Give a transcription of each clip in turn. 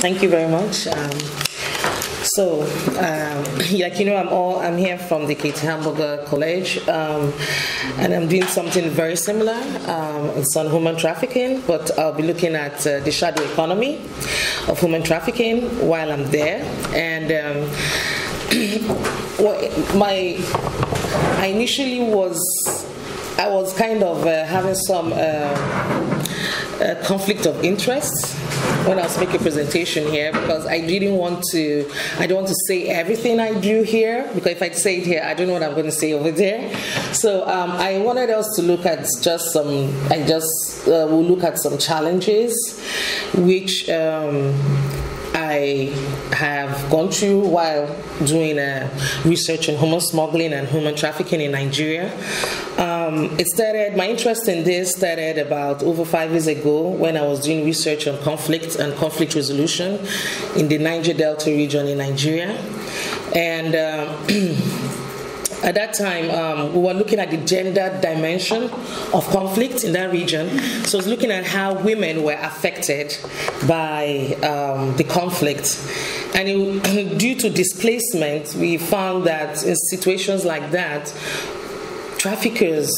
Thank you very much. Like you know, I'm here from the Kate Hamburger College, and I'm doing something very similar. It's on human trafficking, but I'll be looking at the shadow economy of human trafficking while I'm there. And I was kind of having some conflict of interest when I was making a presentation here, because I don't want to say everything I do here, because if I say it here, I don't know what I'm going to say over there. So I wanted us to look at just some, we'll look at some challenges which I have gone through while doing research on human smuggling and human trafficking in Nigeria. My interest in this started about over 5 years ago when I was doing research on conflict and conflict resolution in the Niger Delta region in Nigeria. And at that time, we were looking at the gender dimension of conflict in that region. So I was looking at how women were affected by the conflict. And due to displacement, we found that in situations like that, traffickers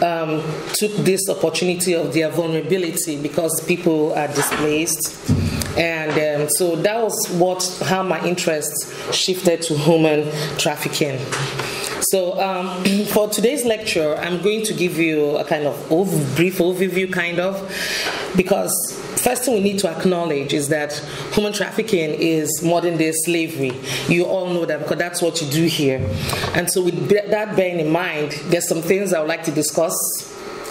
took this opportunity of their vulnerability because people are displaced. And so that was how my interest shifted to human trafficking. So for today's lecture, I'm going to give you a kind of brief overview, because first thing we need to acknowledge is that human trafficking is modern day slavery. You all know that because that's what you do here. And so with that bearing in mind, there's some things I would like to discuss.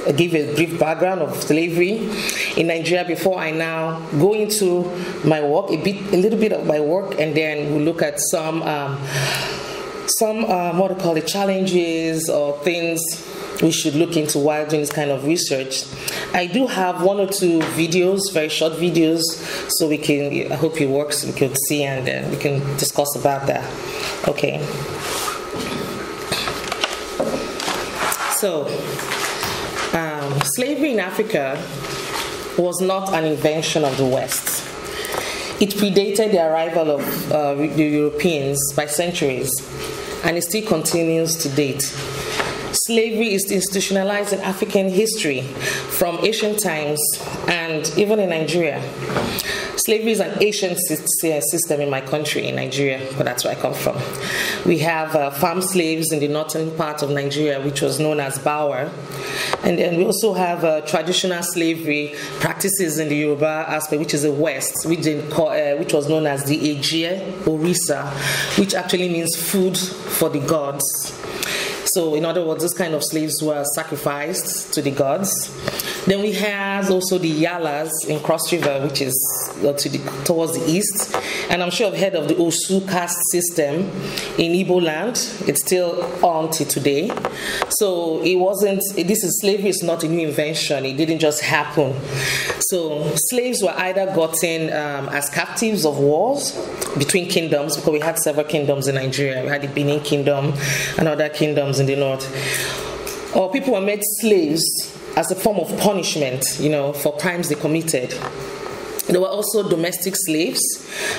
I'll give a brief background of slavery in Nigeria before I now go into my work, a little bit of my work, and then we'll look at some challenges or things we should look into while doing this kind of research. I do have one or two videos, very short videos, so we can, I hope it works, we can see and we can discuss about that. Okay. So, slavery in Africa was not an invention of the West. It predated the arrival of the Europeans by centuries, and it still continues to date. Slavery is institutionalized in African history from ancient times and even in Nigeria. Slavery is an ancient system in my country, in Nigeria, but that's where I come from. We have farm slaves in the northern part of Nigeria, which was known as Bauer. And then we also have traditional slavery practices in the Yoruba aspect, which is the West, which was known as the Eje Orisa, which actually means food for the gods. So in other words, this kind of slaves were sacrificed to the gods. Then we have also the Yalas in Cross River, which is towards the east. And I'm sure I've heard of the Osu caste system in Igbo land. It's still on to today. So it wasn't, slavery is not a new invention. It didn't just happen. So slaves were either gotten as captives of wars between kingdoms, because we had several kingdoms in Nigeria. We had the Benin Kingdom and other kingdoms in the north. Or people were made slaves as a form of punishment, you know, for crimes they committed. There were also domestic slaves,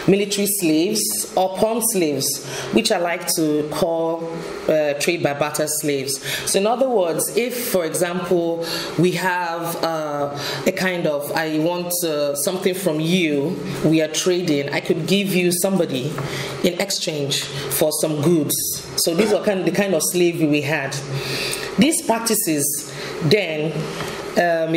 military slaves, or pawn slaves, which I like to call trade by barter slaves. So in other words, if, for example, we have a kind of, I want something from you, we are trading, I could give you somebody in exchange for some goods. So these are the kind of slavery we had. These practices then can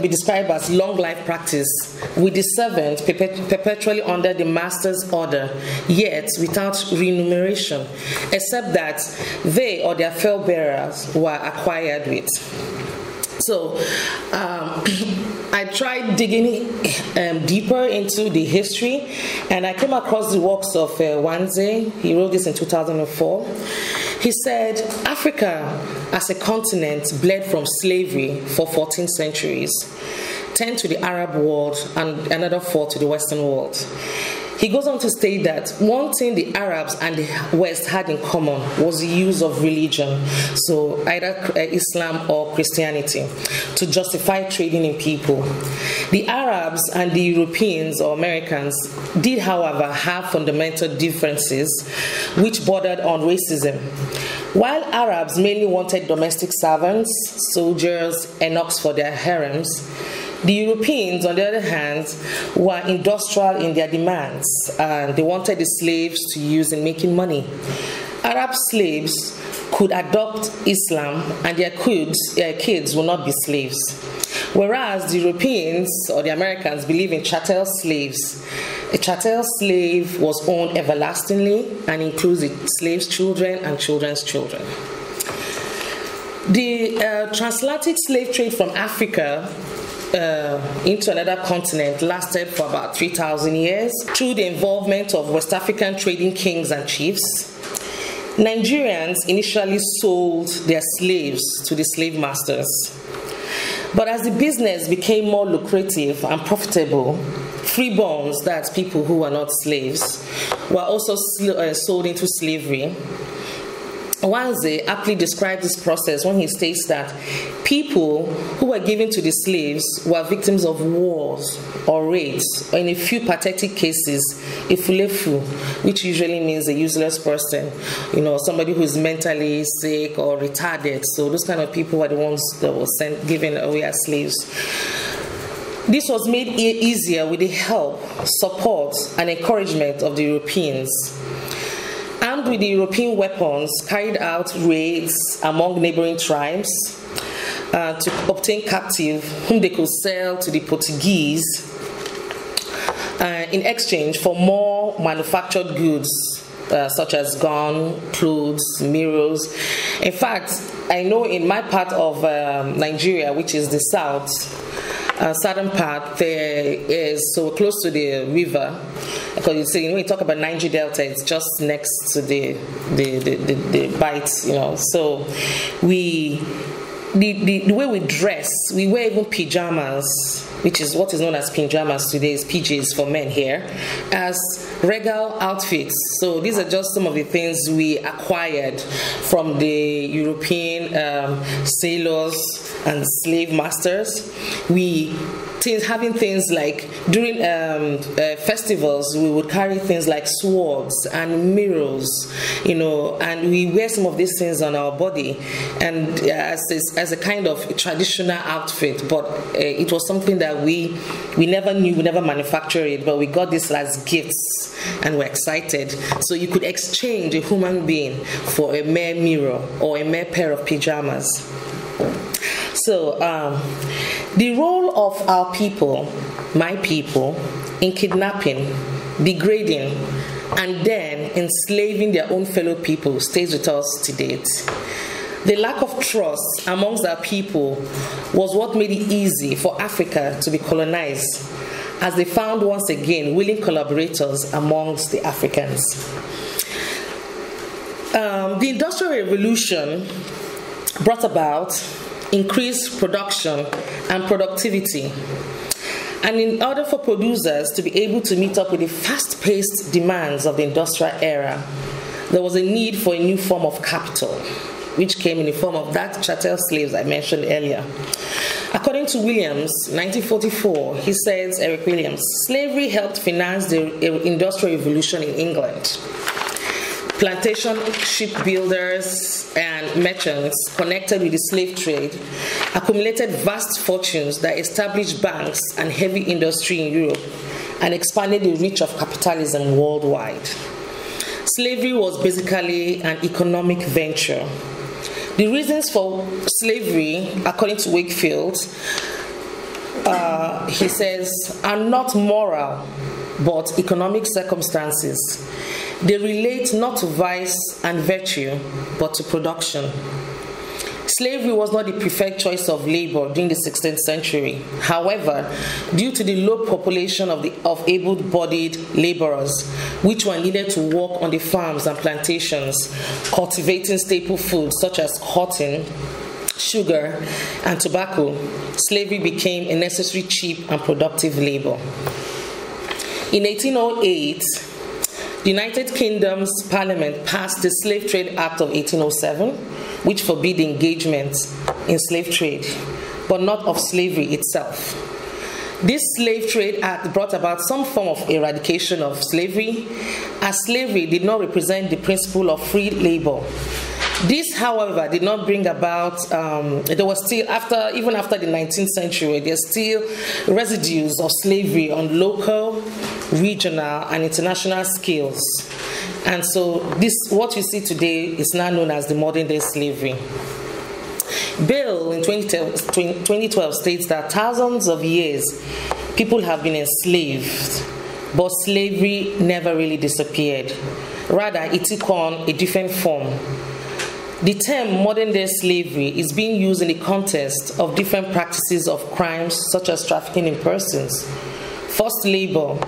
be described as long life practice, with the servant perpetually under the master's order, yet without remuneration, except that they or their fell-bearers were acquired with. So I tried digging deeper into the history, and I came across the works of Wanze. He wrote this in 2004. He said, Africa as a continent bled from slavery for 14 centuries, 10 to the Arab world and another 4 to the Western world. He goes on to state that one thing the Arabs and the West had in common was the use of religion, so either Islam or Christianity, to justify trading in people. The Arabs and the Europeans or Americans did, however, have fundamental differences which bordered on racism. While Arabs mainly wanted domestic servants, soldiers, and eunuchs for their harems, the Europeans, on the other hand, were industrial in their demands, and they wanted the slaves to use in making money. Arab slaves could adopt Islam, and their kids will not be slaves. Whereas the Europeans or the Americans believe in chattel slaves. A chattel slave was owned everlastingly and includes the slave's children and children's children. The transatlantic slave trade from Africa into another continent lasted for about 3,000 years through the involvement of West African trading kings and chiefs. Nigerians initially sold their slaves to the slave masters. But as the business became more lucrative and profitable, freeborns, that's people who were not slaves, were also sold into slavery. Wanze aptly describes this process when he states that people who were given to the slaves were victims of wars or raids, or in a few pathetic cases, a fulefu, which usually means a useless person, you know, somebody who is mentally sick or retarded. So those kind of people were the ones that were given away as slaves. This was made easier with the help, support, and encouragement of the Europeans. Armed with the European weapons, carried out raids among neighboring tribes to obtain captives whom they could sell to the Portuguese in exchange for more manufactured goods such as guns, clothes, mirrors. In fact, I know in my part of Nigeria, which is the south, southern part, there is so close to the river, because you see when you talk about Niger Delta, it's just next to the bight, you know. So the way we dress, we wear even pajamas, which is what is known as pajamas today, is PJs for men here, as regal outfits. So these are just some of the things we acquired from the European sailors and slave masters. Having things like, during festivals, we would carry things like swords and mirrors, you know, and we wear some of these things on our body, and as a kind of traditional outfit. But it was something that we never knew, we never manufactured it, but we got this as gifts, and we're excited. So you could exchange a human being for a mere mirror or a mere pair of pajamas. So the role of our people, my people, in kidnapping, degrading, and then enslaving their own fellow people stays with us to date. The lack of trust amongst our people was what made it easy for Africa to be colonized, as they found once again willing collaborators amongst the Africans. The Industrial Revolution brought about increased production and productivity. And in order for producers to be able to meet up with the fast-paced demands of the industrial era, there was a need for a new form of capital, which came in the form of that chattel slaves I mentioned earlier. According to Williams, 1944, he says, Eric Williams, slavery helped finance the Industrial Revolution in England. Plantation shipbuilders and merchants connected with the slave trade accumulated vast fortunes that established banks and heavy industry in Europe and expanded the reach of capitalism worldwide. Slavery was basically an economic venture. The reasons for slavery, according to Wakefield, he says, are not moral, but economic circumstances. They relate not to vice and virtue, but to production. Slavery was not the preferred choice of labor during the 16th century. However, due to the low population of able-bodied laborers, which were needed to work on the farms and plantations, cultivating staple foods such as cotton, sugar, and tobacco, slavery became a necessary, cheap, and productive labor. In 1808, the United Kingdom's Parliament passed the Slave Trade Act of 1807, which forbid engagement in slave trade, but not of slavery itself. This Slave Trade Act brought about some form of eradication of slavery, as slavery did not represent the principle of free labor. This, however, did not bring about, there was still, even after the 19th century, there's still residues of slavery on local, regional, and international scales. And so this, what you see today is now known as the modern day slavery. Bales in 2012 states that thousands of years, people have been enslaved, but slavery never really disappeared. Rather, it took on a different form. The term modern-day slavery is being used in the context of different practices of crimes such as trafficking in persons, forced labor,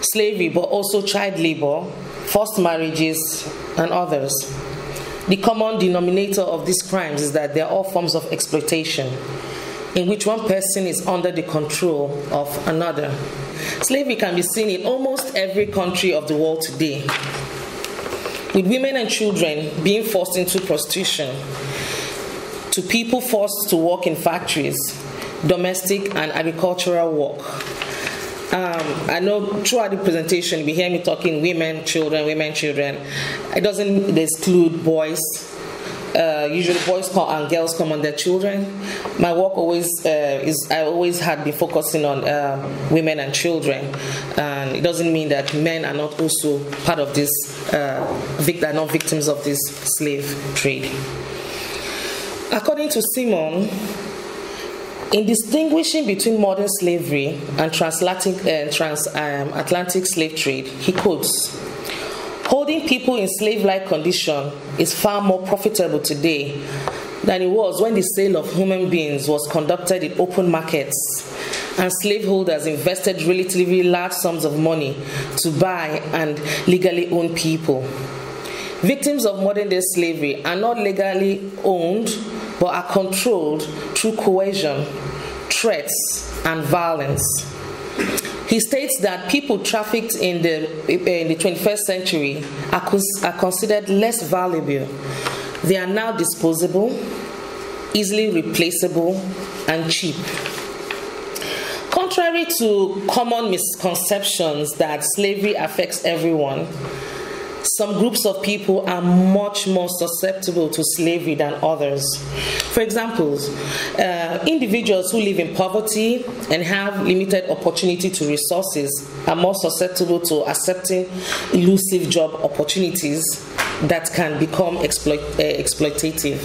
slavery, but also child labor, forced marriages, and others. The common denominator of these crimes is that they are all forms of exploitation in which one person is under the control of another. Slavery can be seen in almost every country of the world today, with women and children being forced into prostitution, to people forced to work in factories, domestic and agricultural work. I know throughout the presentation, we hear me talking women, children. It doesn't exclude boys. Usually boys and girls come on their children. My work always I always had been focusing on women and children, and it doesn't mean that men are not also part of this, are not victims of this slave trade. According to Simon, in distinguishing between modern slavery and transatlantic slave trade, he quotes, "Holding people in slave-like condition is far more profitable today than it was when the sale of human beings was conducted in open markets and slaveholders invested relatively large sums of money to buy and legally own people. Victims of modern-day slavery are not legally owned but are controlled through coercion, threats, and violence." He states that people trafficked in the 21st century are considered less valuable. They are now disposable, easily replaceable, and cheap. Contrary to common misconceptions that slavery affects everyone, some groups of people are much more susceptible to slavery than others. For example, individuals who live in poverty and have limited opportunity to resources are more susceptible to accepting elusive job opportunities that can become exploitative.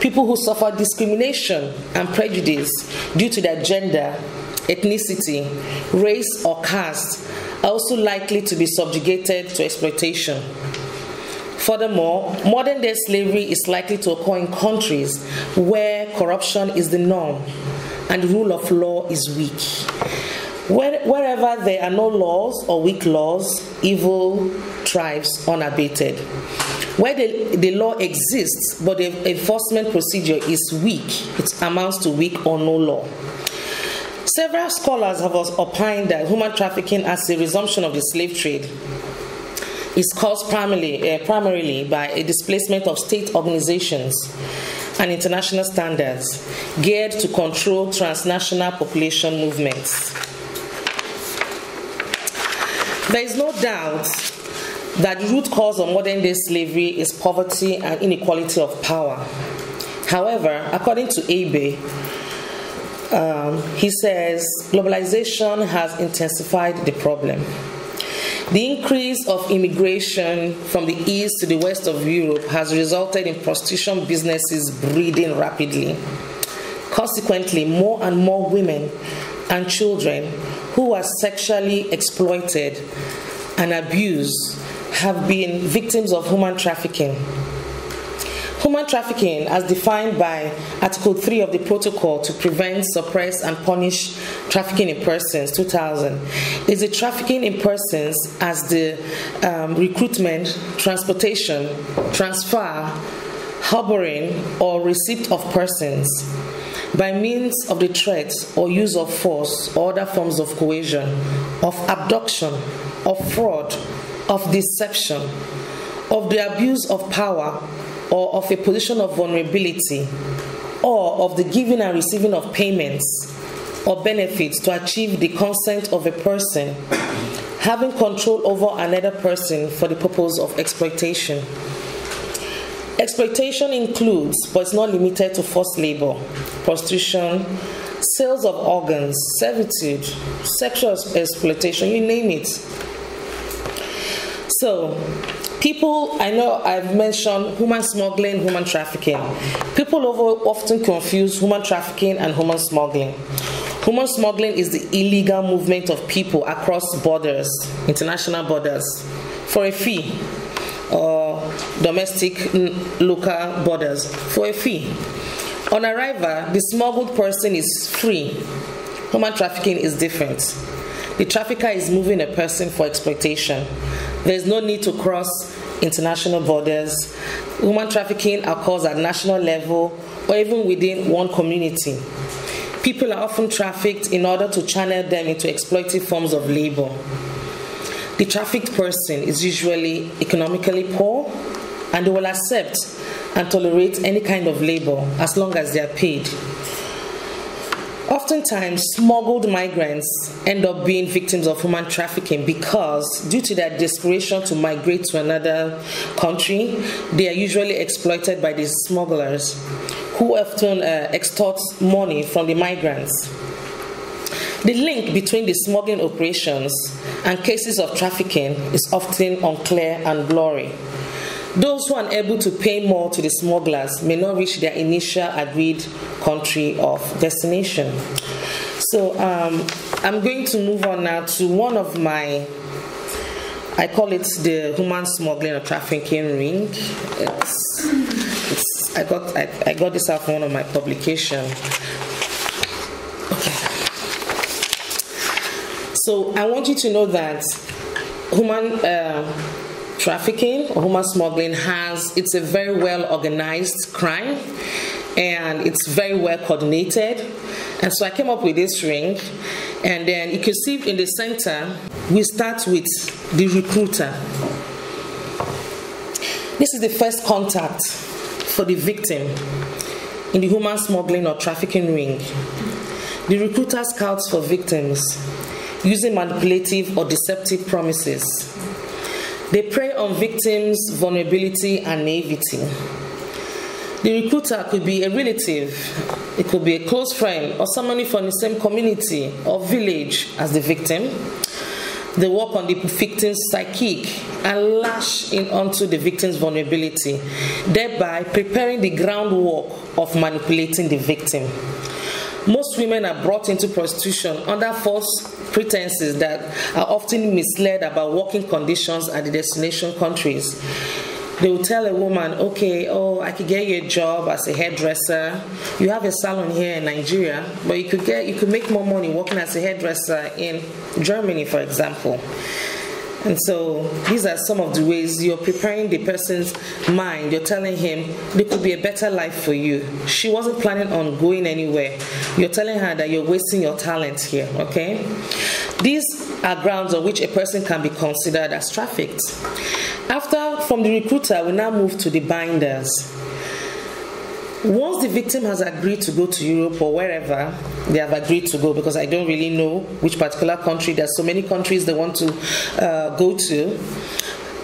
People who suffer discrimination and prejudice due to their gender, ethnicity, race, or caste are also likely to be subjugated to exploitation. Furthermore, modern-day slavery is likely to occur in countries where corruption is the norm and the rule of law is weak. Wherever there are no laws or weak laws, evil thrives unabated. Where the law exists but the enforcement procedure is weak, it amounts to weak or no law. Several scholars have opined that human trafficking as a resumption of the slave trade is caused primarily by a displacement of state organizations and international standards geared to control transnational population movements. There is no doubt that the root cause of modern-day slavery is poverty and inequality of power. However, according to Abe, he says, globalization has intensified the problem. The increase of immigration from the east to the west of Europe has resulted in prostitution businesses breeding rapidly. Consequently, more and more women and children who are sexually exploited and abused have been victims of human trafficking. Human trafficking, as defined by Article 3 of the Protocol to Prevent, Suppress, and Punish Trafficking in Persons, 2000, is the trafficking in persons as the recruitment, transportation, transfer, harboring, or receipt of persons, by means of the threat or use of force or other forms of coercion, of abduction, of fraud, of deception, of the abuse of power or of a position of vulnerability, or of the giving and receiving of payments or benefits to achieve the consent of a person, having control over another person for the purpose of exploitation. Exploitation includes, but is not limited to, forced labor, prostitution, sales of organs, servitude, sexual exploitation, you name it. So, people, I know I've mentioned human smuggling, human trafficking. People often confuse human trafficking and human smuggling. Human smuggling is the illegal movement of people across borders, international borders, for a fee, or domestic local borders, for a fee. On arrival, the smuggled person is free. Human trafficking is different. The trafficker is moving a person for exploitation. There is no need to cross international borders. Human trafficking occurs at national level or even within one community. People are often trafficked in order to channel them into exploitive forms of labor. The trafficked person is usually economically poor, and they will accept and tolerate any kind of labor as long as they are paid. Oftentimes, smuggled migrants end up being victims of human trafficking because, due to their desperation to migrate to another country, they are usually exploited by these smugglers, who often extort money from the migrants. The link between the smuggling operations and cases of trafficking is often unclear and blurry. Those who are unable to pay more to the smugglers may not reach their initial agreed country of destination. So I'm going to move on now to one of my, I call it the human smuggling or trafficking ring. I got this out from one of my publications. Okay. So I want you to know that human trafficking or human smuggling it's a very well organized crime, and it's very well coordinated. And so I came up with this ring, and then you can see in the center, we start with the recruiter. This is the first contact for the victim in the human smuggling or trafficking ring. The recruiter scouts for victims using manipulative or deceptive promises. They prey on victims' vulnerability and naivety. The recruiter could be a relative, it could be a close friend, or somebody from the same community or village as the victim. They work on the victim's psyche and lash in onto the victim's vulnerability, thereby preparing the groundwork of manipulating the victim. Most women are brought into prostitution under false pretenses that are often misled about working conditions at the destination countries. They will tell a woman, okay, oh, I could get you a job as a hairdresser. You have a salon here in Nigeria, but you could make more money working as a hairdresser in Germany, for example. And so these are some of the ways you're preparing the person's mind. You're telling him there could be a better life for you. She wasn't planning on going anywhere. You're telling her that you're wasting your talent here, okay? These are grounds on which a person can be considered as trafficked. From the recruiter, we now move to the binders. Once the victim has agreed to go to Europe or wherever they have agreed to go, because I don't really know which particular country, there's so many countries they want to go to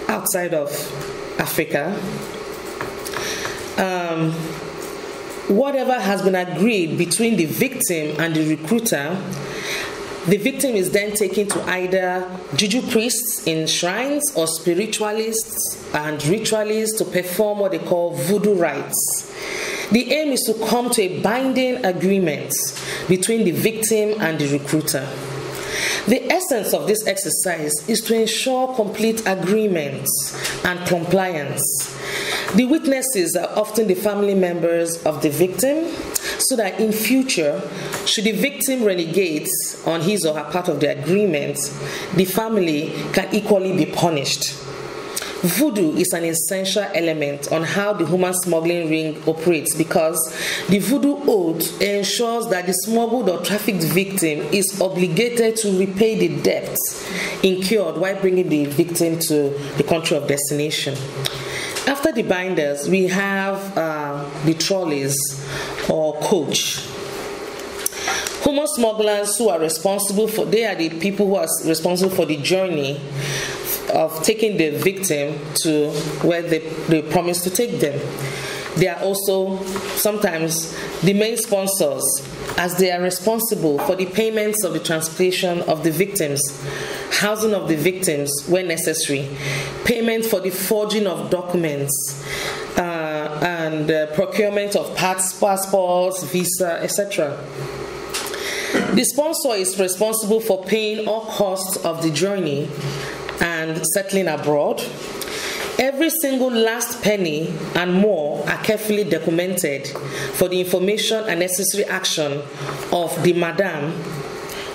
outside of Africa. Whatever has been agreed between the victim and the recruiter, the victim is then taken to either juju priests in shrines or spiritualists and ritualists to perform what they call voodoo rites. The aim is to come to a binding agreement between the victim and the recruiter. The essence of this exercise is to ensure complete agreement and compliance. The witnesses are often the family members of the victim, so that in future, should the victim renegate on his or her part of the agreement, the family can equally be punished. Voodoo is an essential element on how the human smuggling ring operates, because the voodoo oath ensures that the smuggled or trafficked victim is obligated to repay the debts incurred while bringing the victim to the country of destination. After the binders, we have the trolleys or coach. Human smugglers who are responsible for, they are the people who are responsible for the journey of taking the victim to where they promised to take them. They are also sometimes the main sponsors, as they are responsible for the payments of the transportation of the victims, housing of the victims when necessary, payment for the forging of documents, and procurement of passports, visa, etc. The sponsor is responsible for paying all costs of the journey and settling abroad. Every single last penny and more are carefully documented for the information and necessary action of the madam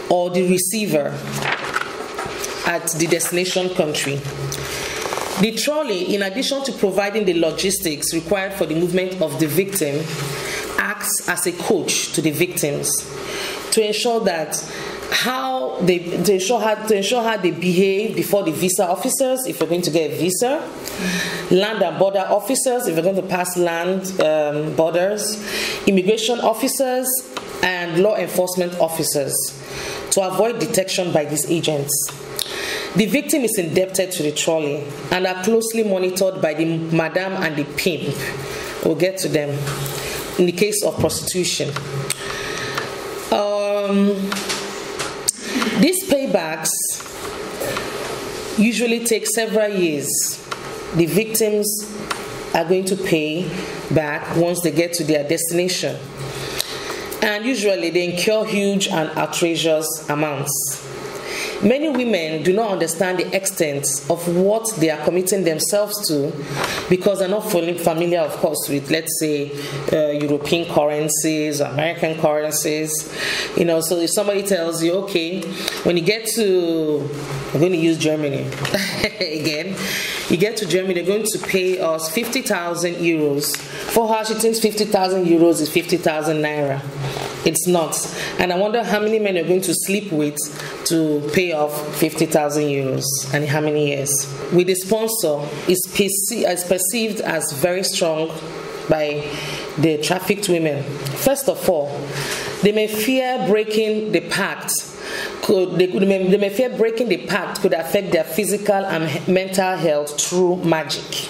or the receiver at the destination country. The trolley, in addition to providing the logistics required for the movement of the victim, acts as a coach to the victims to ensure that how they behave before the visa officers, if you're going to get a visa, land and border officers, if you're going to pass land borders, immigration officers, and law enforcement officers, to avoid detection by these agents. The victim is indebted to the trolley and are closely monitored by the madam and the pimp. We'll get to them in the case of prostitution. These paybacks usually take several years. The victims are going to pay back once they get to their destination. And usually they incur huge and outrageous amounts. Many women do not understand the extent of what they are committing themselves to, because they're not fully familiar, of course, with, let's say, European currencies, American currencies. You know, so if somebody tells you, okay, when you get to, I'm going to use Germany again, you get to Germany, they're going to pay us 50,000 euros. For her, she thinks 50,000 euros is 50,000 naira. It's not. And I wonder how many men you're going to sleep with to pay off 50,000 euros, and in how many years. With the sponsor, is perceived as very strong by the trafficked women. First of all, they may fear breaking the pact. They may fear breaking the pact could affect their physical and mental health through magic.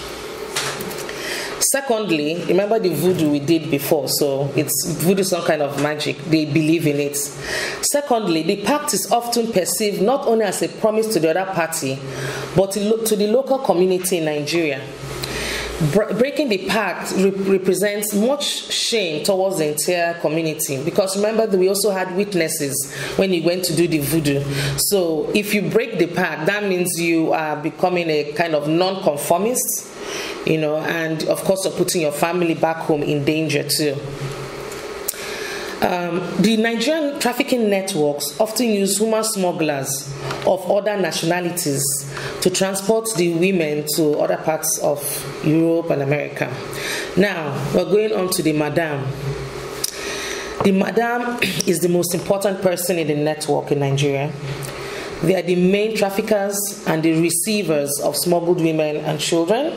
Secondly, remember the voodoo we did before, so voodoo is some kind of magic. They believe in it. Secondly, the pact is often perceived not only as a promise to the other party, but to the local community in Nigeria. Breaking the pact represents much shame towards the entire community, because remember that we also had witnesses when we went to do the voodoo. So if you break the pact, that means you are becoming a kind of non-conformist, you know, and of course you're putting your family back home in danger too. The Nigerian trafficking networks often use human smugglers of other nationalities to transport the women to other parts of Europe and America. Now, we're going on to the madam. The madam is the most important person in the network in Nigeria. They are the main traffickers and the receivers of smuggled women and children.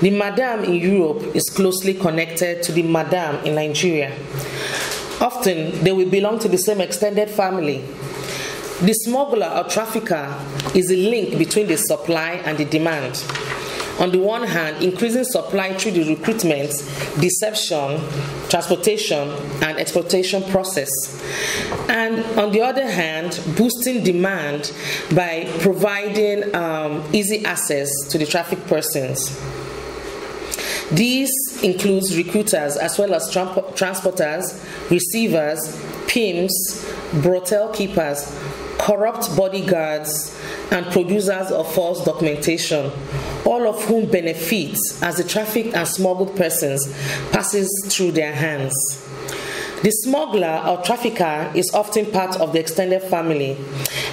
The madam in Europe is closely connected to the madam in Nigeria. Often, they will belong to the same extended family. The smuggler or trafficker is a link between the supply and the demand. On the one hand, increasing supply through the recruitment, deception, transportation, and exploitation process. And on the other hand, boosting demand by providing easy access to the trafficked persons. These includes recruiters as well as transporters, receivers, pimps, brothel keepers, corrupt bodyguards, and producers of false documentation, all of whom benefit as the trafficked and smuggled persons passes through their hands. The smuggler or trafficker is often part of the extended family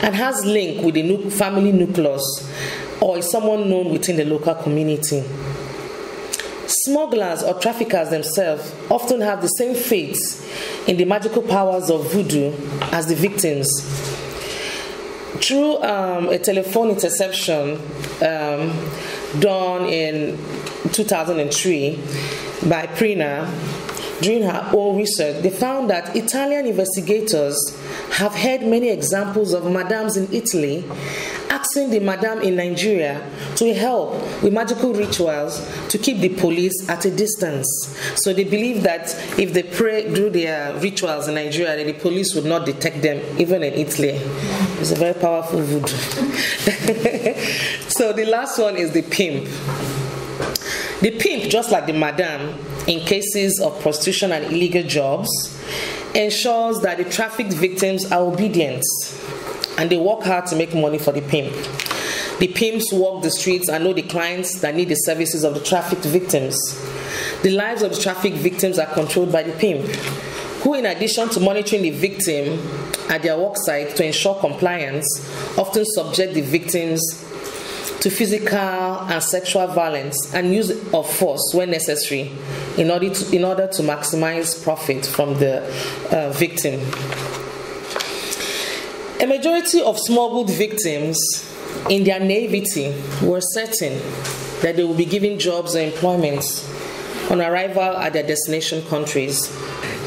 and has link with the family nucleus or is someone known within the local community. Smugglers or traffickers themselves often have the same faith in the magical powers of voodoo as the victims. Through a telephone interception done in 2003 by Prina, during her own research, they found that Italian investigators have heard many examples of madams in Italy asking the madam in Nigeria to help with magical rituals to keep the police at a distance. So they believe that if they pray through their rituals in Nigeria, then the police would not detect them, even in Italy. It's a very powerful voodoo. So the last one is the pimp. The pimp, just like the madam, in cases of prostitution and illegal jobs, ensures that the trafficked victims are obedient and they work hard to make money for the pimp. The pimps walk the streets and know the clients that need the services of the trafficked victims. The lives of the trafficked victims are controlled by the pimp, who, in addition to monitoring the victim at their work site to ensure compliance, often subject the victims to physical and sexual violence and use of force when necessary in order to maximize profit from the victim. A majority of smuggled victims in their naivety were certain that they would be given jobs or employment on arrival at their destination countries.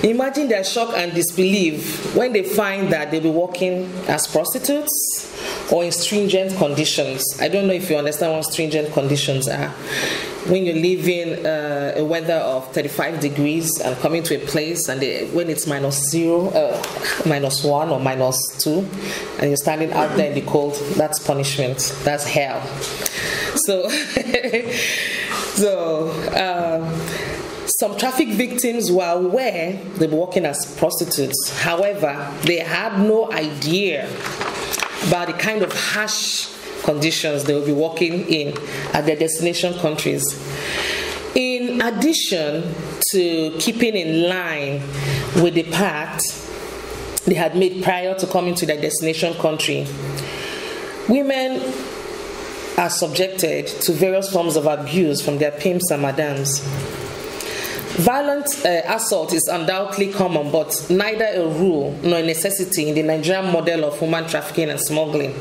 Imagine their shock and disbelief when they find that they'll be working as prostitutes or in stringent conditions. I don't know if you understand what stringent conditions are. When you live in a weather of 35 degrees and coming to a place and when it's -0, -1 or -2, and you're standing out there in the cold, that's punishment, that's hell. So, some traffic victims were aware they were working as prostitutes. However, they had no idea about the kind of harsh conditions they will be working in at their destination countries. In addition to keeping in line with the pact they had made prior to coming to their destination country, women are subjected to various forms of abuse from their pimps and madams. Violent assault is undoubtedly common, but neither a rule nor a necessity in the Nigerian model of human trafficking and smuggling.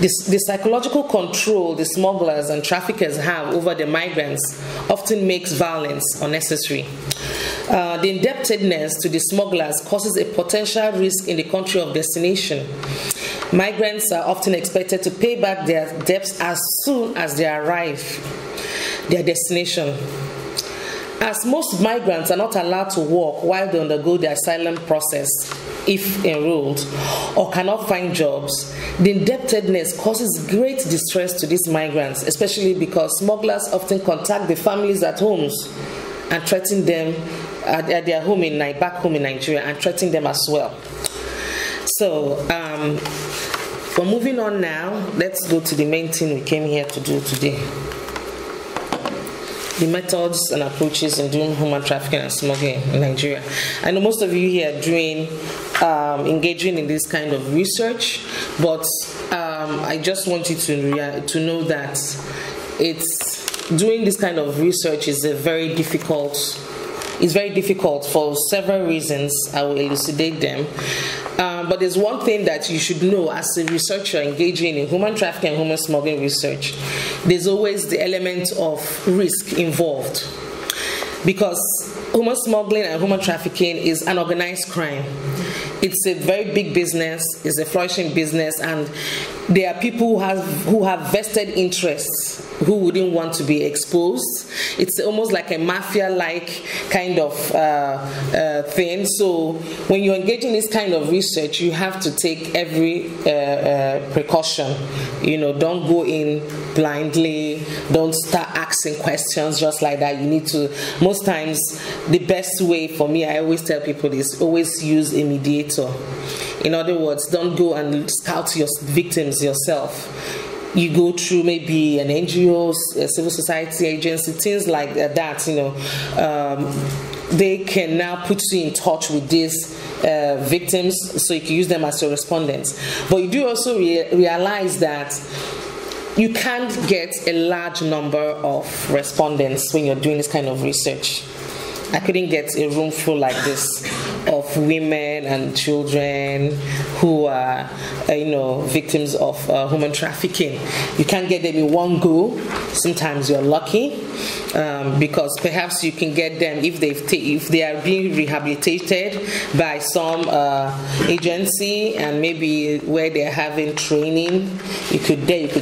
The psychological control the smugglers and traffickers have over the migrants often makes violence unnecessary. The indebtedness to the smugglers causes a potential risk in the country of destination. Migrants are often expected to pay back their debts as soon as they arrive at their destination. As most migrants are not allowed to work while they undergo the asylum process, if enrolled, or cannot find jobs, the indebtedness causes great distress to these migrants, especially because smugglers often contact the families at homes and threaten them at their home back home in Nigeria, and threaten them as well. So, we're moving on now. Let's go to the main thing we came here to do today: the methods and approaches in doing human trafficking and smuggling in Nigeria. I know most of you here are doing, engaging in this kind of research, but I just want you to know that doing this kind of research is very difficult for several reasons. I will elucidate them. But there's one thing that you should know as a researcher engaging in human trafficking and human smuggling research. There's always the element of risk involved, because human smuggling and human trafficking is an organized crime. It's a very big business, it's a flourishing business, and there are people who have vested interests who wouldn't want to be exposed. It's almost like a mafia-like kind of thing. So when you engage in this kind of research, you have to take every precaution. You know, don't go in blindly, don't start asking questions just like that. You need to, most times, the best way for me, I always tell people this, always use a mediator. In other words, don't go and scout your victims yourself. You go through maybe an NGO, a civil society agency, things like that, you know, they can now put you in touch with these victims, so you can use them as your respondents. But you do also realize that you can't get a large number of respondents when you're doing this kind of research. I couldn't get a room full like this of women and children who are, you know, victims of human trafficking. You can't get them in one go. Sometimes you're lucky, because perhaps you can get them if they are being rehabilitated by some agency, and maybe where they're having training, you could get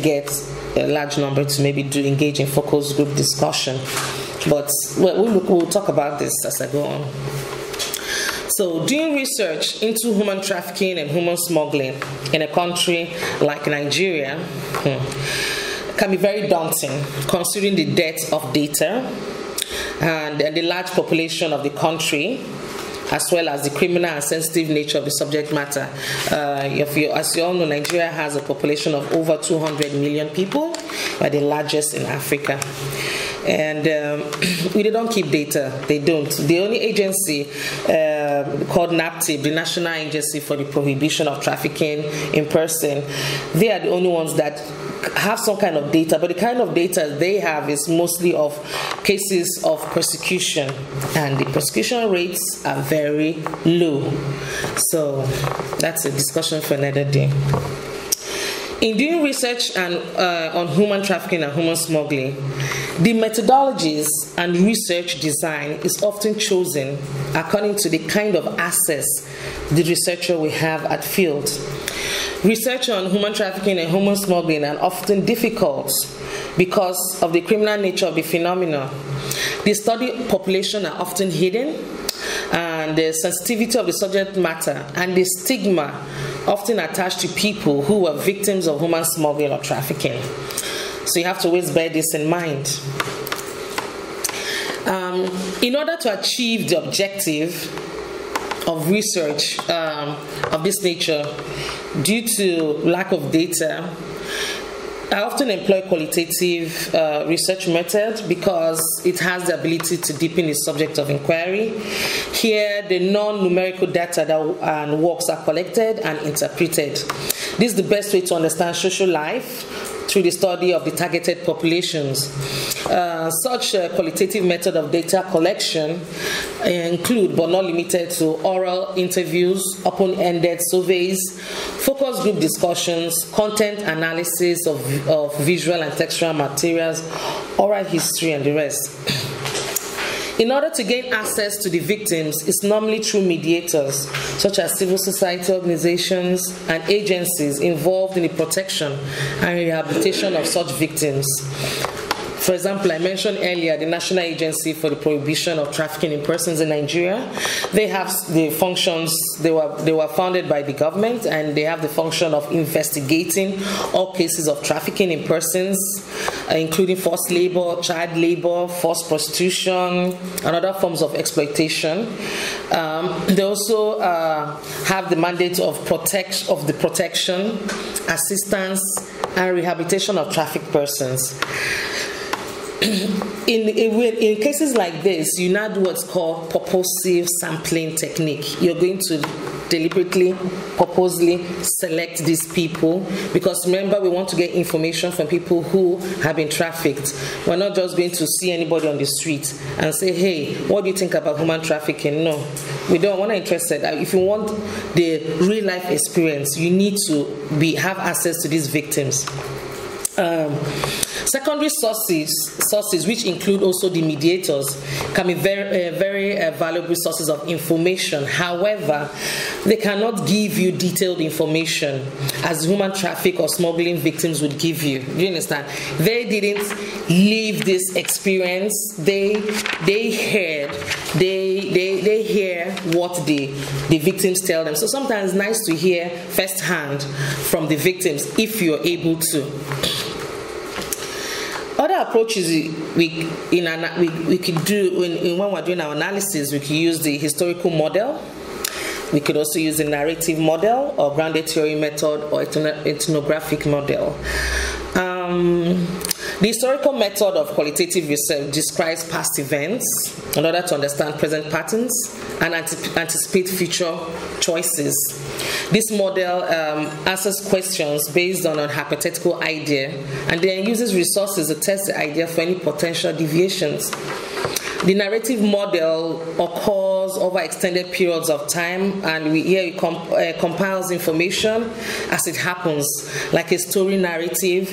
a large number to maybe engage in focus group discussion. But we'll talk about this as I go on. So doing research into human trafficking and human smuggling in a country like Nigeria can be very daunting, considering the depth of data and the large population of the country, as well as the criminal and sensitive nature of the subject matter. As you all know, Nigeria has a population of over 200 million people, but the largest in Africa. And they don't keep data, they don't. The only agency called NAPTIB, the National Agency for the Prohibition of Trafficking in Persons, they are the only ones that have some kind of data, but the kind of data they have is mostly of cases of persecution, and the persecution rates are very low. So that's a discussion for another day. In doing research on human trafficking and human smuggling, the methodologies and research design is often chosen according to the kind of access the researcher will have at field. Research on human trafficking and human smuggling are often difficult because of the criminal nature of the phenomena. The study population are often hidden, and the sensitivity of the subject matter and the stigma often attached to people who were victims of human smuggling or trafficking. So you have to always bear this in mind. In order to achieve the objective of research of this nature, due to lack of data, I often employ qualitative research method because it has the ability to deepen the subject of inquiry. Here, the non-numerical data and works are collected and interpreted. This is the best way to understand social life through the study of the targeted populations. Such a qualitative method of data collection include, but not limited to, oral interviews, open-ended surveys, focus group discussions, content analysis of visual and textual materials, oral history, and the rest. In order to gain access to the victims, it's normally through mediators, such as civil society organizations and agencies involved in the protection and rehabilitation of such victims. For example, I mentioned earlier the National Agency for the Prohibition of Trafficking in Persons in Nigeria. They have the functions, they were founded by the government, and they have the function of investigating all cases of trafficking in persons, including forced labor, child labor, forced prostitution, and other forms of exploitation. They also have the mandate of the protection, assistance, and rehabilitation of trafficked persons. In cases like this, you now do what's called purposive sampling technique. You're going to deliberately, purposely select these people, because remember, we want to get information from people who have been trafficked. We're not just going to see anybody on the street and say, hey, what do you think about human trafficking? No, we don't. We're not interested. If you want the real life experience, you need to have access to these victims. Secondary sources, which include also the mediators, can be very valuable sources of information. However, they cannot give you detailed information as human traffic or smuggling victims would give you. Do you understand? They didn't live this experience. They hear what the victims tell them. So sometimes it's nice to hear firsthand from the victims if you're able to. Other approaches we could do when we're doing our analysis, we could use the historical model. We could also use the narrative model or grounded theory method or ethnographic model. The historical method of qualitative research describes past events in order to understand present patterns and anticipate future choices. This model answers questions based on a hypothetical idea and then uses resources to test the idea for any potential deviations. The narrative model occurs over extended periods of time, and it compiles information as it happens, like a story narrative.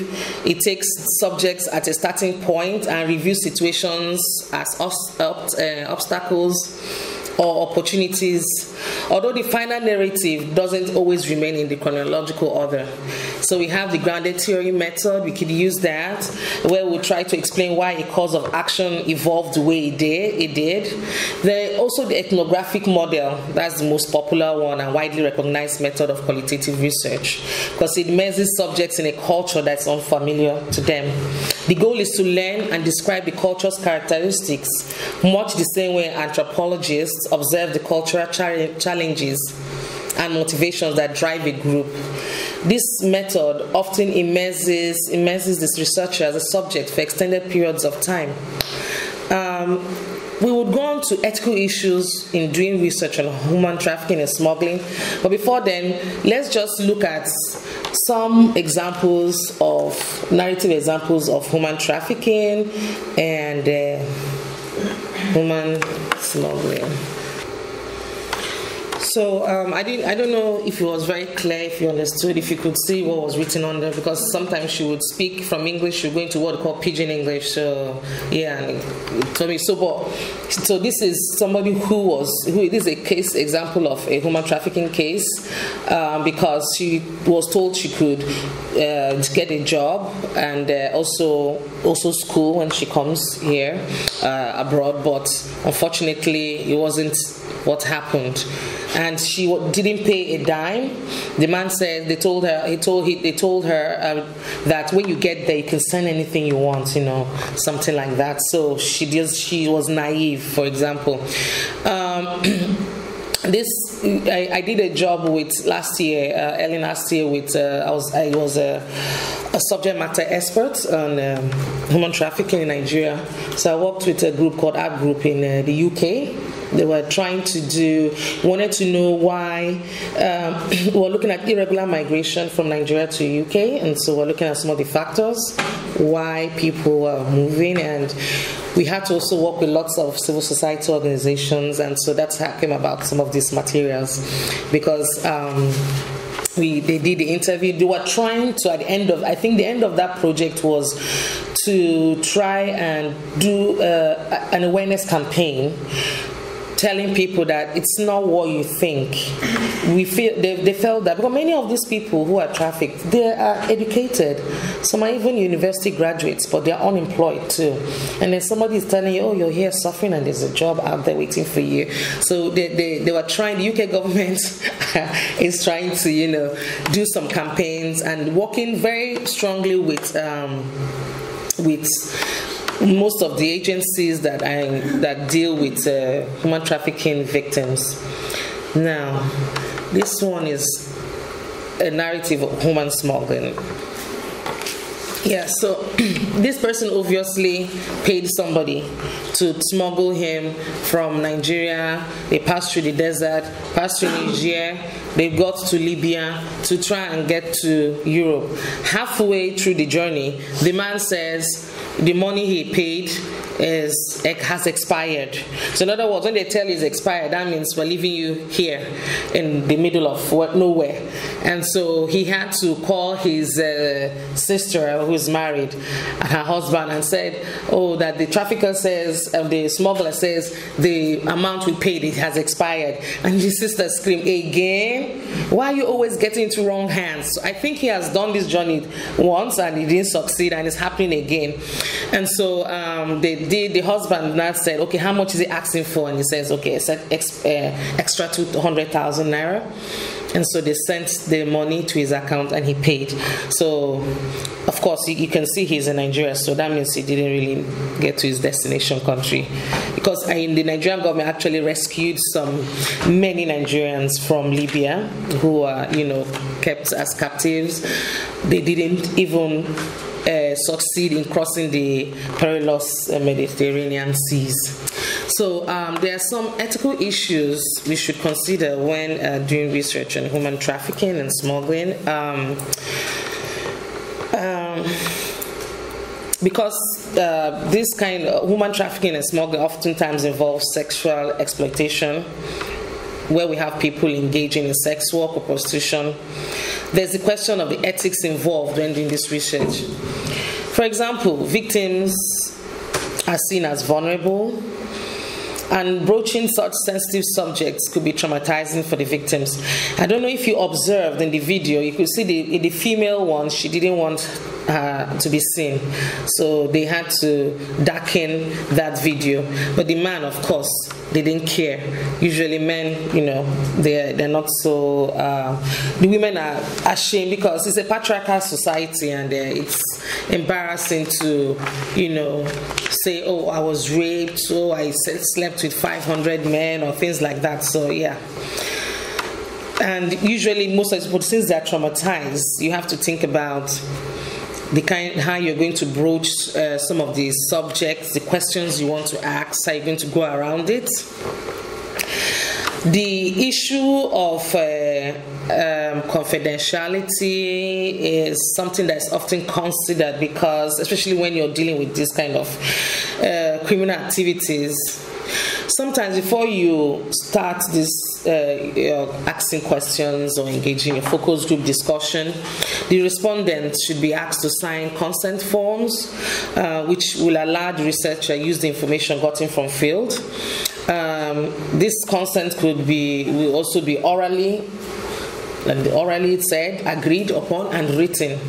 It takes subjects at a starting point and reviews situations as obstacles or opportunities, although the final narrative doesn't always remain in the chronological order. So we have the grounded theory method. We could use that, where we'll try to explain why a cause of action evolved the way it did. Then also the ethnographic model, that's the most popular one and widely recognized method of qualitative research, because it measures subjects in a culture that's unfamiliar to them. The goal is to learn and describe the culture's characteristics, much the same way anthropologists observe the cultural challenges and motivations that drive a group. This method often immerses this researcher as a subject for extended periods of time. We would go on to ethical issues in doing research on human trafficking and smuggling, but before then, let's just look at some examples of narrative examples of human trafficking and human smuggling. So I don't know if it was very clear, if you understood, if you could see what was written on there, because sometimes she would speak from English, she would go into what we call pidgin English. So yeah, so this is somebody who is a case example of a human trafficking case, because she was told she could get a job and also school when she comes here abroad, but unfortunately it wasn't what happened. And she didn't pay a dime. The man said they told her that when you get there, you can send anything you want, you know, something like that. So she was naive, for example. I did a job with early last year, I was a subject matter expert on human trafficking in Nigeria. So I worked with a group called App Group in the UK. They were trying to wanted to know why, we were looking at irregular migration from Nigeria to UK, and so we're looking at some of the factors why people are moving, and we had to also work with lots of civil society organizations, and so that's how came about some of these materials, because they did the interview. They were trying to, at the end of, I think the end of that project was to try and do an awareness campaign, telling people that it's not what you think. They felt that, because many of these people who are trafficked, they are educated. Some are even university graduates, but they are unemployed too. And then somebody is telling you, oh, you're here suffering and there's a job out there waiting for you. So they were trying, the UK government is trying to, you know, do some campaigns and working very strongly with most of the agencies that deal with human trafficking victims. Now, this one is a narrative of human smuggling. Yeah, so this person obviously paid somebody to smuggle him from Nigeria. They passed through the desert, passed through Niger, they got to Libya to try and get to Europe. Halfway through the journey, the man says the money he paid has expired. So in other words, when they tell you it's expired, that means we're leaving you here in the middle of nowhere. And so he had to call his sister, who's married, and her husband, and said, oh, that the trafficker says, the smuggler says, the amount we paid, it has expired. And his sister screamed, again? Why are you always getting into wrong hands? So I think he has done this journey once and he didn't succeed, and it's happening again. And so the husband now said, okay, how much is he asking for? And he says, okay, it's an extra 200,000 naira. And so they sent the money to his account and he paid. So, of course, you can see he's in Nigeria, so that means he didn't really get to his destination country. Because the Nigerian government actually rescued many Nigerians from Libya who are, you know, kept as captives. They didn't even succeed in crossing the perilous Mediterranean seas. So there are some ethical issues we should consider when doing research on human trafficking and smuggling, because this kind of human trafficking and smuggling oftentimes involves sexual exploitation, where we have people engaging in sex work or prostitution. There's the question of the ethics involved when doing this research. For example, victims are seen as vulnerable, and broaching such sensitive subjects could be traumatizing for the victims. I don't know if you observed in the video, you could see the female one, she didn't want to be seen, so they had to darken that video. But the man, of course, they didn't care. Usually men, you know, they're not so, the women are ashamed because it's a patriarchal society, and it's embarrassing to, you know, say, oh, I was raped, oh, I slept with 500 men or things like that. So yeah. And usually most of people, since they're traumatized, you have to think about the kind, how you're going to broach some of the subjects, the questions you want to ask, how you're going to go around it. The issue of confidentiality is something that's often considered, because especially when you're dealing with this kind of criminal activities, sometimes before you start this asking questions or engaging in a focus group discussion, the respondents should be asked to sign consent forms, which will allow the researcher use the information gotten from field. This consent will also be orally, like the orally it said, agreed upon, and written.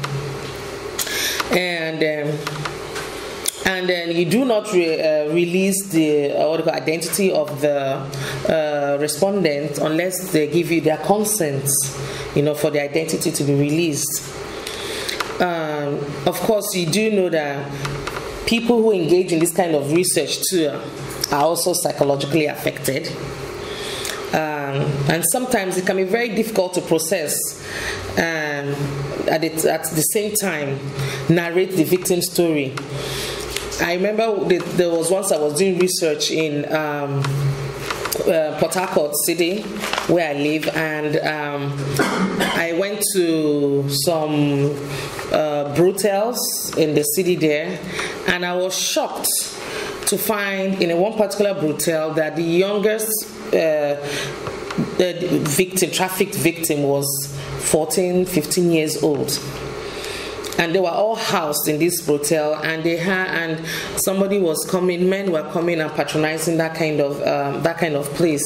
And then you do not release the identity of the respondent unless they give you their consent, you know, for the identity to be released. Of course, you do know that people who engage in this kind of research too are also psychologically affected. And sometimes it can be very difficult to process, at the same time narrate the victim's story. I remember there was once I was doing research in Port Harcourt City, where I live, and I went to some brothels in the city there, and I was shocked to find in one particular brothel that the youngest trafficked victim was 14, 15 years old. And they were all housed in this brothel, and somebody was coming, men were coming and patronizing that kind of place,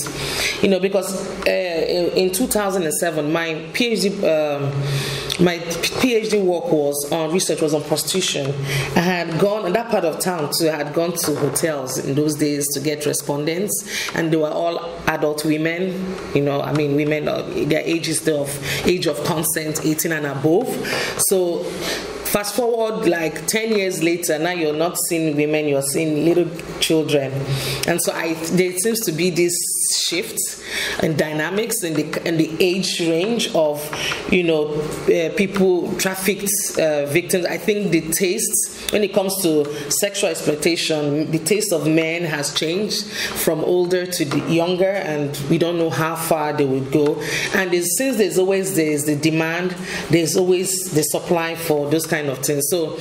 you know, because in 2007 my PhD work was on research was on prostitution. I had gone in that part of town too. I had gone to hotels in those days to get respondents, and they were all adult women, you know, I mean women, their ages of age of consent 18 and above. So fast forward like 10 years later, now you're not seeing women, you're seeing little children. And so there seems to be this shift in dynamics in the age range of, you know, people, trafficked victims. I think the taste, when it comes to sexual exploitation, the taste of men has changed from older to the younger, and we don't know how far they would go. And since there's always the demand, there's always the supply for those kind of things. So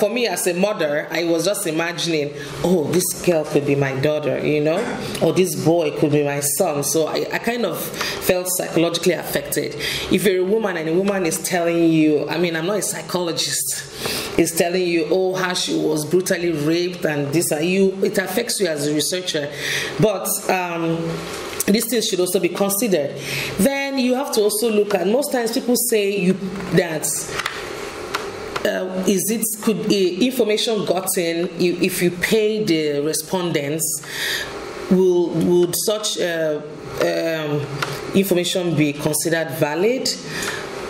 for me as a mother, I was just imagining, oh, this girl could be my daughter, you know, or this boy could be my son. So I kind of felt psychologically affected. If you're a woman and a woman is telling you, I mean, I'm not a psychologist, is telling you, oh, how she was brutally raped and this, and it affects you as a researcher. But these things should also be considered. Then you have to also look at, most times people say that information gotten, if you pay the respondents, would such information be considered valid?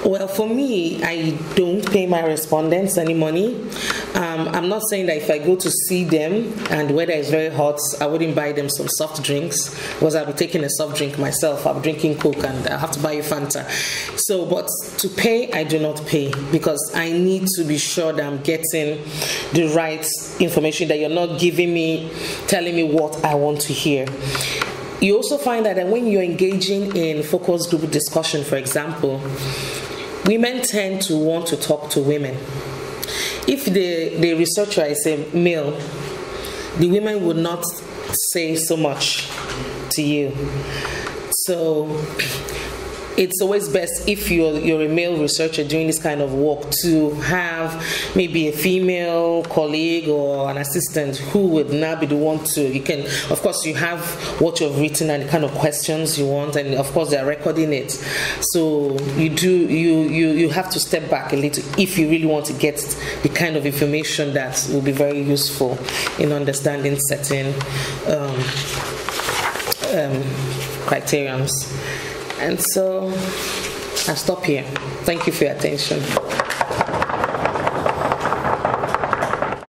Well, for me, I don't pay my respondents any money. I'm not saying that if I go to see them and the weather is very hot, I wouldn't buy them some soft drinks, because I'll be taking a soft drink myself. I'll be drinking Coke and I'll have to buy a Fanta. So, but to pay, I do not pay, because I need to be sure that I'm getting the right information, that you're not giving me, telling me what I want to hear. You also find that when you're engaging in focus group discussion, for example, women tend to want to talk to women. If the researcher is a male, the women would not say so much to you. So it's always best, if you're a male researcher doing this kind of work, to have maybe a female colleague or an assistant who would now be the one to, you can, of course, you have what you've written and the kind of questions you want, and of course they're recording it. So you have to step back a little if you really want to get the kind of information that will be very useful in understanding certain criterions. And so I'll stop here. Thank you for your attention.